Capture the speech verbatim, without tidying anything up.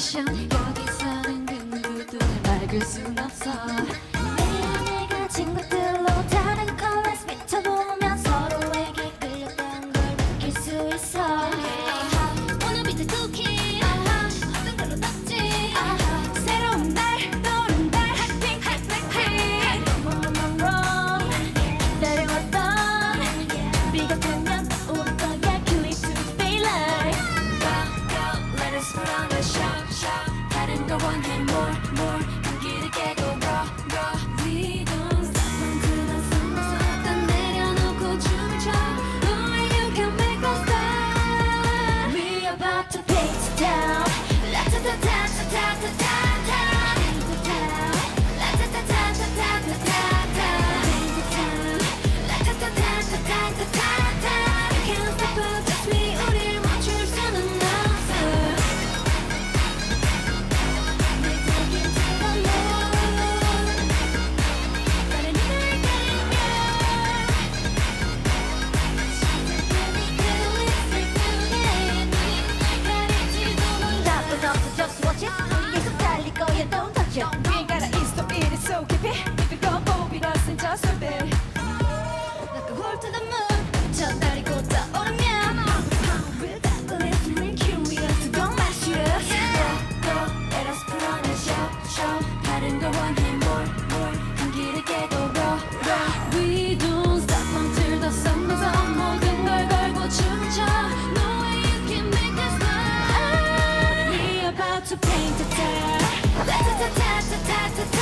패션 여기서는 그 누구도 막을 순 없어. 매일 내가 친구들로 다른 컬러에서 비춰보면 서로에게 끌렸던 걸 느낄 수 있어. 오늘 빛의 두 키 어떤 걸로 떴지. 새로운 날 떠오른 날 핫핑 핫핑 핫핑 롱롱롱 내려왔던 비겁하면 우리 거야 Killing to daylight. Go go let us put on a show. 다른 걸 원해 more more 금기를 깨고 raw raw We don't stop until the sun goes. 다 내려놓고 춤을 춰 Only you can make us stop. We are about to break it down. 라타타타타타타타 to paint the town.